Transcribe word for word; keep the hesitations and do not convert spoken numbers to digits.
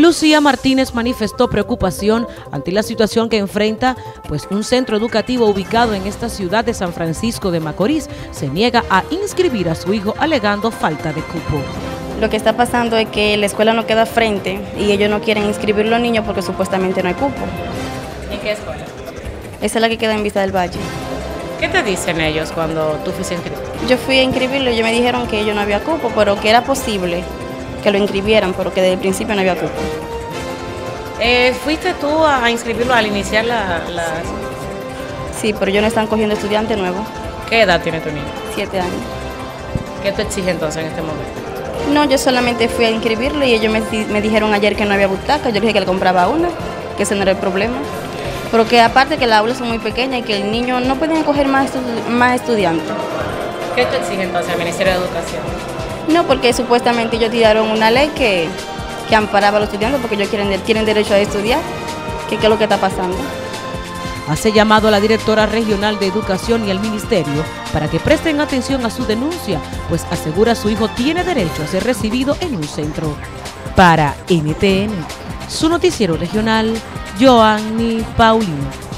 Lucía Martínez manifestó preocupación ante la situación que enfrenta, pues un centro educativo ubicado en esta ciudad de San Francisco de Macorís se niega a inscribir a su hijo alegando falta de cupo. Lo que está pasando es que la escuela no queda frente y ellos no quieren inscribir a los niños porque supuestamente no hay cupo. ¿En qué escuela? Esa es la que queda en Vista del Valle. ¿Qué te dicen ellos cuando tú fuiste a inscribir? Yo fui a inscribirlo y ellos me dijeron que ellos no había cupo, pero que era posible que lo inscribieran, pero que desde el principio no había cupo. Eh, ¿Fuiste tú a inscribirlo al iniciar la, la...? Sí, pero ellos no están cogiendo estudiantes nuevos. ¿Qué edad tiene tu niño? Siete años. ¿Qué te exige entonces en este momento? No, yo solamente fui a inscribirlo y ellos me, me dijeron ayer que no había butaca. Yo le dije que le compraba una, que ese no era el problema. Pero que aparte que las aulas son muy pequeñas y que el niño no pueden acoger más, estu más estudiantes. ¿Qué te exige entonces el Ministerio de Educación? No, porque supuestamente ellos tiraron una ley que, que amparaba a los estudiantes porque ellos quieren, tienen derecho a estudiar. ¿Qué, qué es lo que está pasando? Hace llamado a la directora regional de Educación y al Ministerio para que presten atención a su denuncia, pues asegura su hijo tiene derecho a ser recibido en un centro. Para N T N, su noticiero regional, Joanny Paulino.